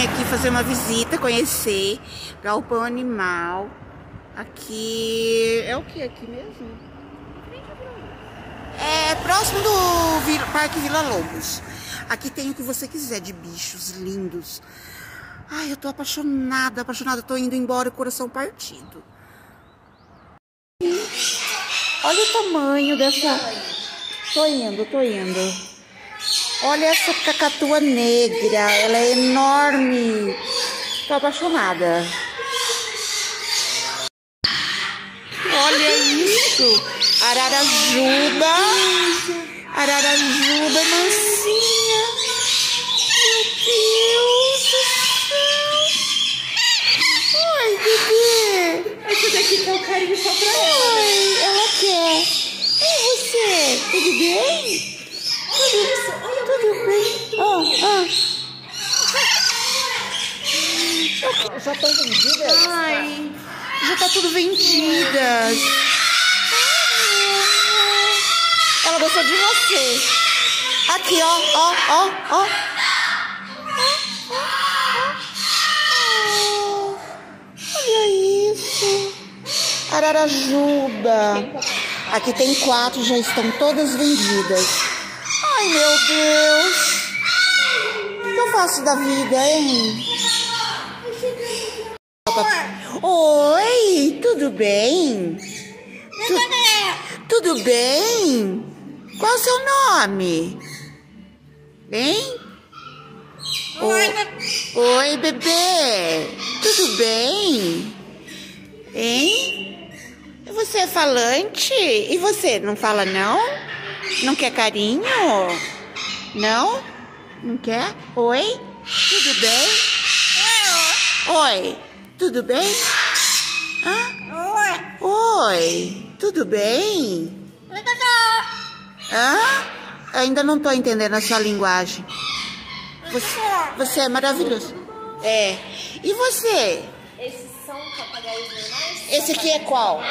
vim aqui fazer uma visita, conhecer Galpão Animal. Aqui é o que aqui mesmo? É próximo do Parque Vila Lobos. Aqui tem o que você quiser de bichos lindos. Ai, eu tô apaixonada, apaixonada. Tô indo embora, coração partido. Olha o tamanho dessa... Tô indo. Olha essa cacatua negra, ela é enorme. Tô apaixonada. Olha isso. Ararajuba. Ararajuba mansinha. Meu Deus do céu. Ai, bebê. Esse daqui tá um carinho só pra ela. Ai, ela quer. E você? Tudo bem? Já estão vendidas? Ai, já tá tudo vendidas. Ela gostou de você. Aqui, ó. Olha isso. Ararajuba. Aqui tem 4, já estão todas vendidas. Ai, meu Deus. O que eu faço da vida, hein? Oi, tudo bem? Tudo bem? Qual é o seu nome? Hein? Oi, bebê. Tudo bem? Hein? Você é falante? E você, não fala não? Não quer carinho? Não? Não quer? Oi? Tudo bem? Oi. Tudo bem? Hã? Oi. Tudo bem? Hã? Ainda não tô entendendo a sua linguagem. Você é maravilhoso. É. E você? Esses são papagaios normais? Esse aqui é qual?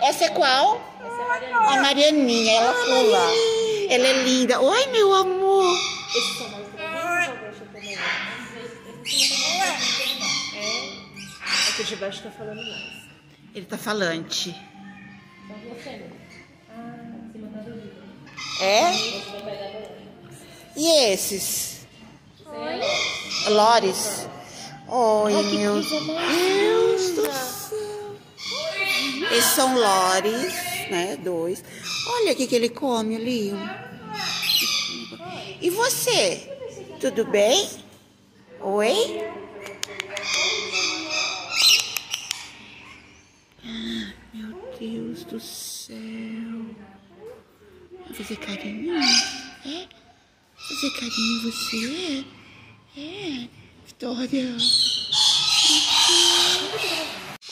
Essa é qual? A Marianinha, ela pula. Ela é linda. Oi, meu amor. Esses são mais aqui de baixo tá falando mais. Ele tá falante. É? E esses? Oi. Lóris. Oi, meu Deus do céu. Esses são Lóris. Né? 2. Olha o que ele come ali. E você? Tudo bem? Oi? Meu Deus do céu. Vai fazer carinho? É? Fazer carinho você? É? Vitória.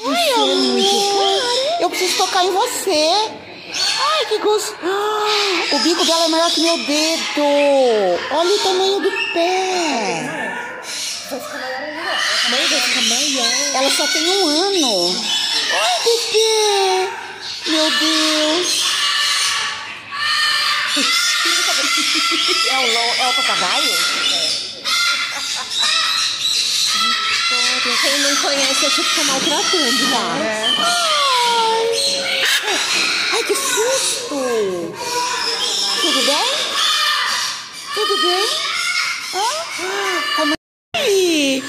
Oi, amor. Eu preciso tocar em você. Ai, que gostoso. Ah, o bico dela é maior que meu dedo. Olha o tamanho do pé. Ela só tem 1 ano. Ai, bebê. Meu Deus. É o papagaio? Quem não conhece, eu fico maltratando, cara. Ai, que susto! Tudo bem? Tudo bem? Hã? Oi!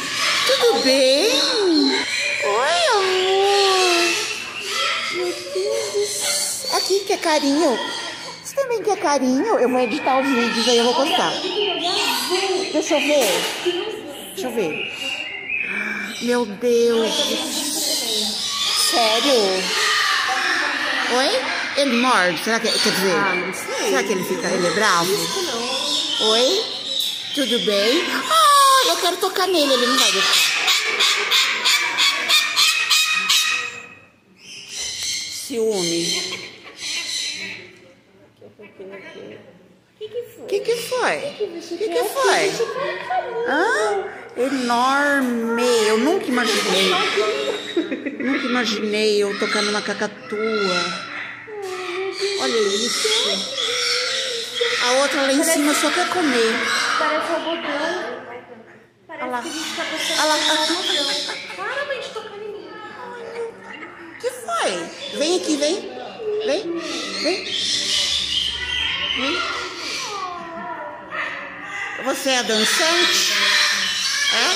Tudo bem? Oi, amor! Meu Deus! Aqui, quer carinho? Você também quer carinho? Eu vou editar os vídeos aí, eu vou postar. Deixa eu ver. Meu Deus! Sério? Oi? Ele morde? Será que... Quer dizer... não sei. Será que ele fica... Ele é bravo? Não. Oi? Tudo bem? Ah, eu quero tocar nele. Ele não vai deixar. Ciúme. O que foi? Enorme. Eu nunca imaginei. Nunca imaginei eu tocando uma cacatua. Olha isso. A outra lá em cima só quer comer. Parece um botão. Parece que a gente tá processando. Claramente tocando em mim. O que foi? Vem aqui, vem. Vem, vem. Você é dançante? É?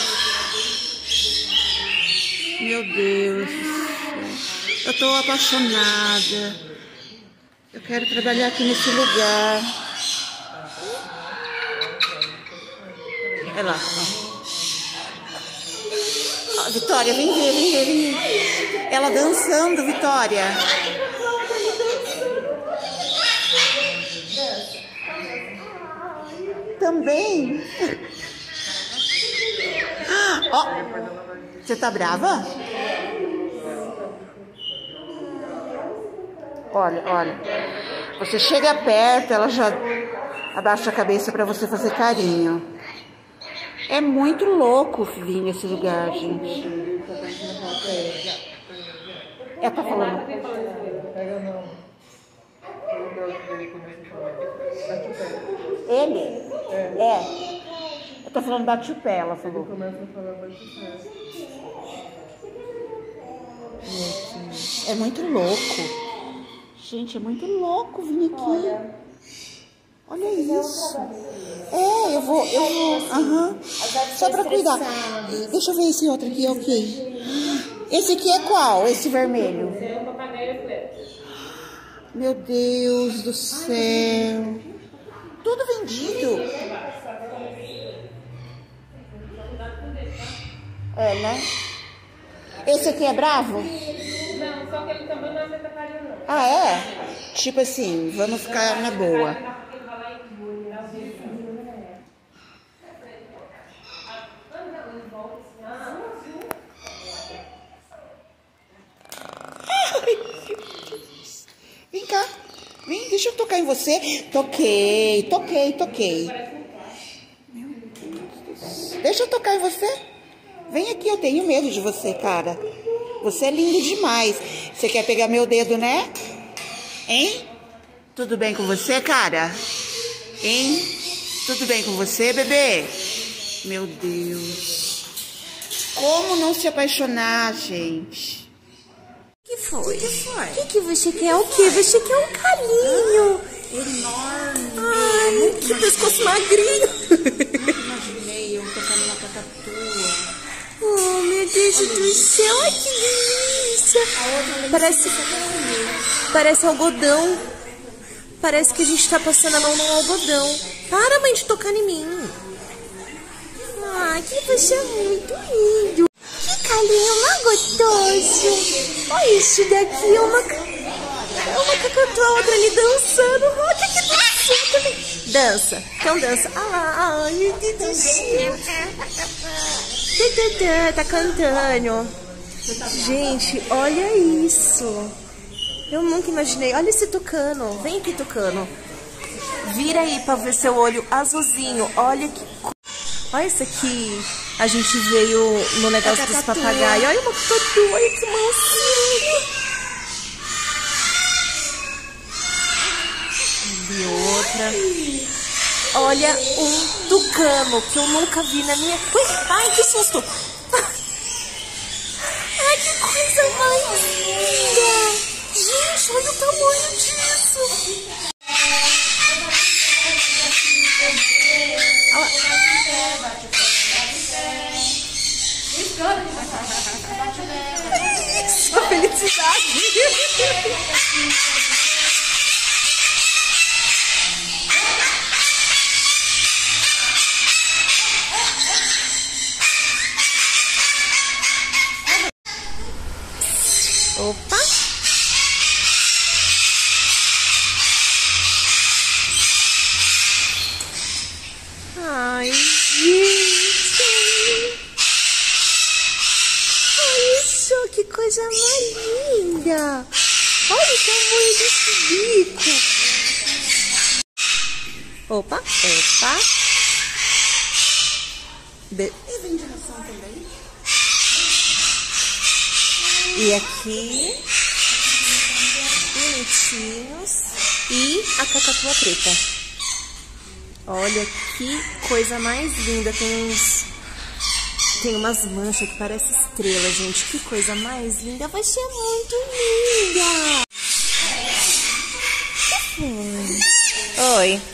Meu Deus. Eu tô apaixonada. Eu quero trabalhar aqui nesse lugar. Olha lá. Ó, Vitória, vem ver, vem ver, vem ver. Ela dançando, Vitória. Também. Ó, você tá brava? Olha, olha. Você chega perto, ela já abaixa a cabeça pra você fazer carinho. É muito louco, filhinho, esse lugar, gente. Ela tá falando. Ele? É. Eu tô falando bate o pé, ela falou. Ele começa a falar bate o pé. É muito louco. Gente, é muito louco vir aqui. Olha isso. É, eu vou. Aham. Só pra cuidar. Deixa eu ver esse outro aqui, ok. Esse aqui é qual? Esse vermelho? Meu Deus do céu. Tudo vendido. É, né? Esse aqui é bravo? Não, só que ele também não é vegetariano. Ah, é? Tipo assim, vamos ficar na boa. Vem cá. Vem, deixa eu tocar em você. Toquei, toquei, toquei. Meu Deus do céu. Deixa eu tocar em você. Vem aqui, eu tenho medo de você, cara. Você é lindo demais. Você quer pegar meu dedo, né? Hein? Tudo bem com você, cara? Hein? Tudo bem com você, bebê? Meu Deus. Como não se apaixonar, gente? O que foi? O que você quer? O que? Você quer um calinho. Enorme. Ai, que pescoço magrinho. Não imaginei eu tocando na cacatua. Oh, meu Deus do céu. Ai, que delícia. Parece algodão. Parece que a gente tá passando a mão no algodão. Para, mãe, de tocar em mim. Ai, que você é muito lindo. Que calinho mais gostoso. Olha isso daqui, é uma cacatua, a outra ali dançando. Olha que dançando também. Dança, então dança. Ah, meu Deus do céu. Tá cantando. Gente, olha isso. Eu nunca imaginei. Olha esse tucano. Vem aqui, tucano. Vira aí pra ver seu olho azulzinho. Olha que... Olha isso aqui. A gente veio no negócio dos papagaios. Olha uma cacatua, olha que mansinho. E outra. Olha um tucano que eu nunca vi na minha... Ai, que susto. Ai, que coisa mais linda. Gente, olha o tamanho disso. Sua felicidade. Opa. Ai, gente. Que coisa mais linda! Olha o tamanho desse bico! Opa, opa! E ventilação também? E aqui... Bonitinhos! E a cacatua preta! Olha que coisa mais linda! Tem uns... Tem umas manchas que parecem estrelas, gente. Que coisa mais linda. Vai ser muito linda. Oi.